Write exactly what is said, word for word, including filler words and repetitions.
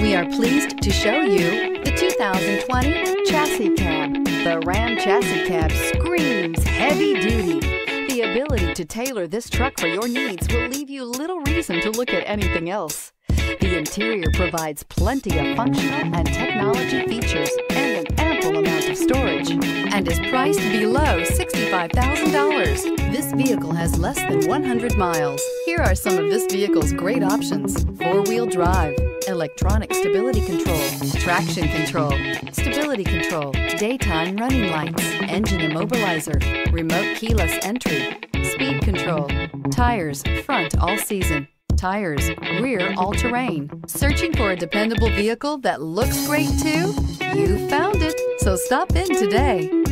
We are pleased to show you the two thousand twenty Chassis Cab. The Ram Chassis Cab screams heavy duty. The ability to tailor this truck for your needs will leave you little reason to look at anything else. The interior provides plenty of functional and technology features and an ample amount of storage, and is priced below sixty-five thousand dollars. This vehicle has less than one hundred miles. Here are some of this vehicle's great options: four-wheel drive, electronic stability control, traction control, stability control, daytime running lights, engine immobilizer, remote keyless entry, speed control, tires front all season, tires rear all terrain. Searching for a dependable vehicle that looks great too? You found it, so stop in today.